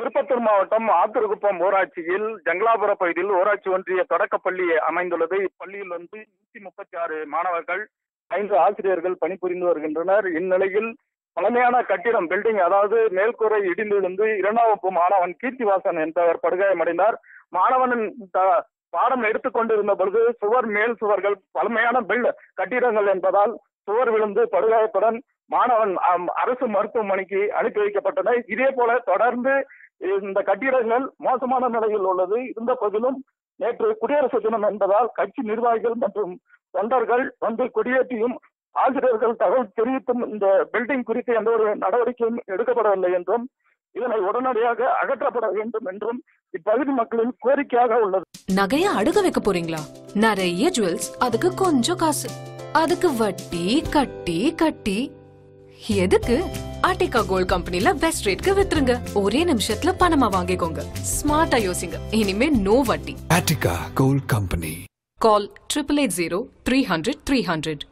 திருப்பத்தூர் மாவட்டம் ஆத்திரகுப்பம் ஊராட்சியில் ஜங்களாபுர பகுதியில் ஊராட்சி ஒன்றிய தொடக்கப் பள்ளி அமைந்துள்ளது. இப்பள்ளியில் வந்து 136 மாணவர்கள் 5 ஆசிரியர்கள் பணிபுரிந்து வருகின்றனர். இந்நிலையில் பழமையான கட்டிடம் பில்டிங் அதாவது மேல்கூரை இடிந்து 2ஆம் வகுப்பு மாணவன் கீர்த்திவாசன் என்பவர் படுகாயமடைந்தார். மாணவன் பாடம் எடுத்துக்கொண்டிருந்த பொழுது சுவர் மேல் சுவர்கள் பழமையான கட்டிடங்கள் என்பதால் சுவர் விழுந்து படுகாயத்துடன் மாணவன் அரசு மருத்துவமனைக்கு அனுப்பி வைக்கப்பட்டனர். இதே போல தொடர்ந்து இந்த கட்டிடங்கள் மோசமான நிலையில் உள்ளது. இருந்த போதிலும் நேற்று குடியரசு தினம் என்பதால் கட்சி நிர்வாகிகள் மற்றும் தொண்டர்கள் வந்து கொடியேற்றியும் ஆசிரியர்கள் தகவல் தெரிவித்தும் இந்த பில்டிங் குறித்து எந்த ஒரு நடவடிக்கையும் எடுக்கப்படவில்லை என்றும் இதனை உடனடியாக அகற்றப்பட வேண்டும் என்றும் இப்பகுதி மக்களின் கோரிக்கையாக உள்ளது. நகையை அடுக்க வைக்க போறீங்களா? நிறைய ஜுவல்ஸ், அதுக்கு கொஞ்சம் காசு, அதுக்கு வட்டி கட்டி கட்டி எதுக்கு? Attica Gold Companyல பெஸ்ட் ரேட்க்கு வித்துருங்க. ஒரே நிமிஷத்துல பணமா வாங்கிக்கோங்க. ஸ்மார்ட்டா யோசிங்க. இனிமே நோ வட்டி. Attica Gold Company. Call 880 300 300.